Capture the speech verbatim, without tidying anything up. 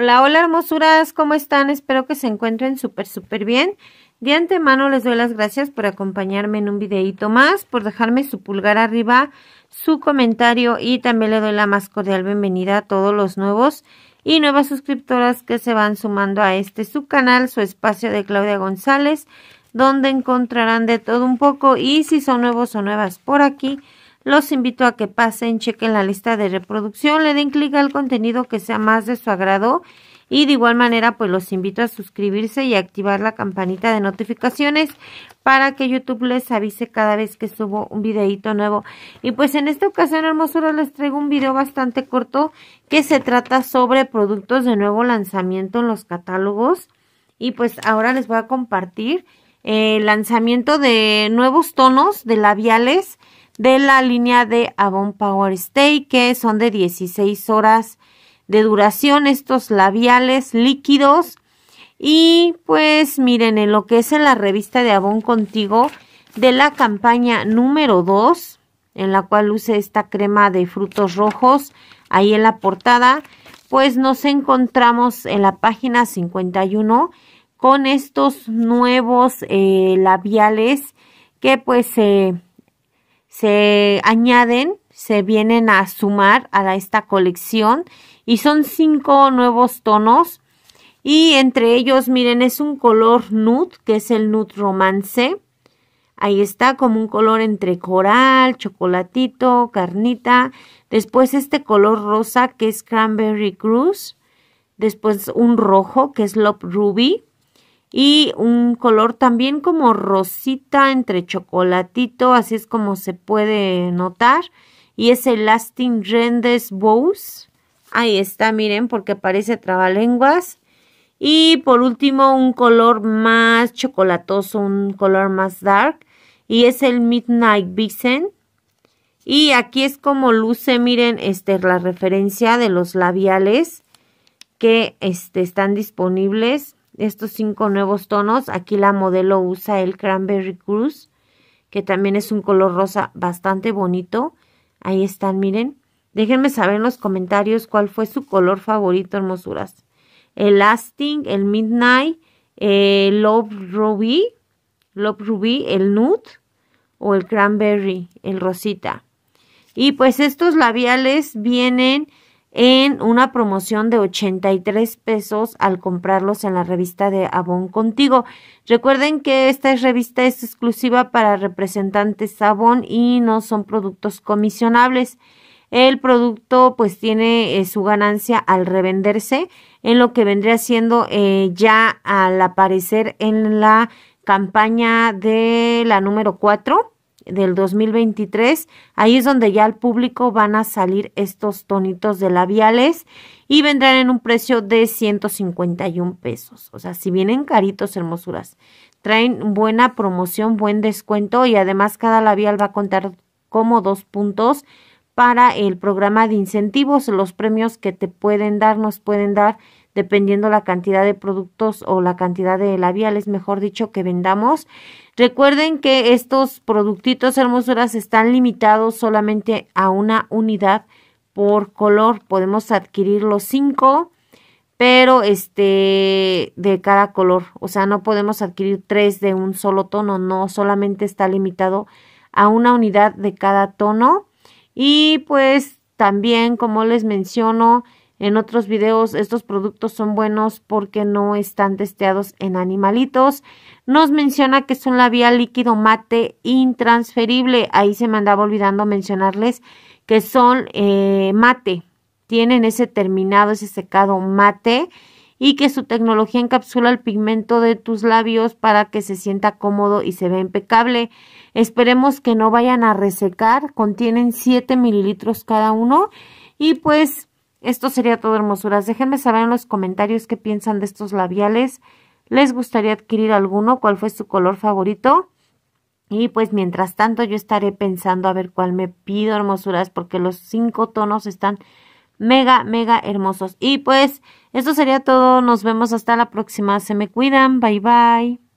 Hola, hola hermosuras, ¿cómo están? Espero que se encuentren súper, súper bien. De antemano les doy las gracias por acompañarme en un videíto más, por dejarme su pulgar arriba, su comentario, y también le doy la más cordial bienvenida a todos los nuevos y nuevas suscriptoras que se van sumando a este su canal, su espacio de Claudia González, donde encontrarán de todo un poco. Y si son nuevos o nuevas por aquí, los invito a que pasen, chequen la lista de reproducción, le den clic al contenido que sea más de su agrado, y de igual manera pues los invito a suscribirse y activar la campanita de notificaciones para que YouTube les avise cada vez que subo un videíto nuevo. Y pues en esta ocasión, hermosura, les traigo un video bastante corto que se trata sobre productos de nuevo lanzamiento en los catálogos. Y pues ahora les voy a compartir el lanzamiento de nuevos tonos de labiales de la línea de Avon Power Stay, que son de dieciséis horas de duración estos labiales líquidos. Y pues miren, en lo que es en la revista de Avon Contigo, de la campaña número dos, en la cual luce esta crema de frutos rojos ahí en la portada, pues nos encontramos en la página cincuenta y uno con estos nuevos eh, labiales que pues se... Eh, se añaden, se vienen a sumar a esta colección, y son cinco nuevos tonos. Y entre ellos, miren, es un color nude, que es el Nude Romance. Ahí está, como un color entre coral, chocolatito, carnita. Después este color rosa, que es Cranberry Cruise. Después un rojo, que es Love Ruby. Y un color también como rosita entre chocolatito, así es como se puede notar. Y es el Lasting Rendezvous. Ahí está, miren, porque parece trabalenguas. Y por último, un color más chocolatoso, un color más dark. Y es el Midnight Bison. Y aquí es como luce, miren, este, la referencia de los labiales que este, están disponibles. Estos cinco nuevos tonos. Aquí la modelo usa el Cranberry Cruise, que también es un color rosa bastante bonito. Ahí están, miren. Déjenme saber en los comentarios cuál fue su color favorito, hermosuras. El Lasting, el Midnight, el Love Ruby, Love Ruby, el Nude o el Cranberry, el rosita. Y pues estos labiales vienen en una promoción de ochenta y tres pesos al comprarlos en la revista de Avon Contigo. Recuerden que esta revista es exclusiva para representantes Avon y no son productos comisionables. El producto pues tiene eh, su ganancia al revenderse, en lo que vendría siendo eh, ya al aparecer en la campaña de la número cuatro. Del dos mil veintitrés, ahí es donde ya al público van a salir estos tonitos de labiales y vendrán en un precio de ciento cincuenta y un pesos. O sea, si vienen caritos, hermosuras, traen buena promoción, buen descuento, y además cada labial va a contar como dos puntos para el programa de incentivos, los premios que te pueden dar, nos pueden dar, dependiendo la cantidad de productos o la cantidad de labiales, mejor dicho, que vendamos. Recuerden que estos productitos, hermosuras, están limitados solamente a una unidad por color. Podemos adquirir los cinco, pero este de cada color. O sea, no podemos adquirir tres de un solo tono, no, solamente está limitado a una unidad de cada tono. Y pues también, como les menciono en otros videos, estos productos son buenos porque no están testeados en animalitos. Nos menciona que es un labial líquido mate intransferible. Ahí se me andaba olvidando mencionarles que son eh, mate. Tienen ese terminado, ese secado mate, y que su tecnología encapsula el pigmento de tus labios para que se sienta cómodo y se vea impecable. Esperemos que no vayan a resecar. Contienen siete mililitros cada uno. Y pues esto sería todo, hermosuras. Déjenme saber en los comentarios qué piensan de estos labiales. ¿Les gustaría adquirir alguno? ¿Cuál fue su color favorito? Y pues mientras tanto yo estaré pensando a ver cuál me pido, hermosuras, porque los cinco tonos están mega, mega hermosos. Y pues esto sería todo. Nos vemos hasta la próxima. Se me cuidan. Bye, bye.